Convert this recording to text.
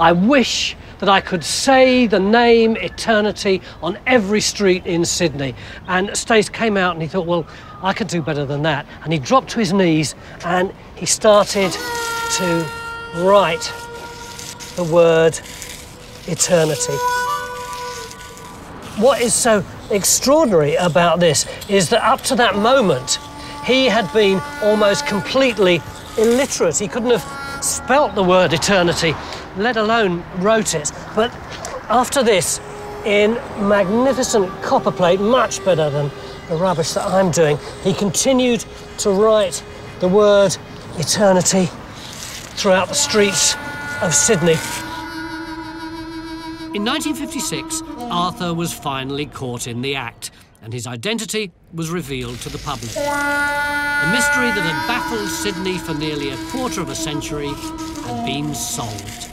I wish that I could say the name Eternity on every street in Sydney. And Stace came out and he thought, well, I can do better than that. And he dropped to his knees and he started to write the word Eternity. What is so extraordinary about this is that up to that moment, he had been almost completely illiterate. He couldn't have spelt the word eternity, let alone wrote it. But after this, in magnificent copperplate, much better than the rubbish that I'm doing, he continued to write the word eternity throughout the streets of Sydney. In 1956, Arthur was finally caught in the act, and his identity was revealed to the public. The mystery that had baffled Sydney for nearly a quarter of a century had been solved.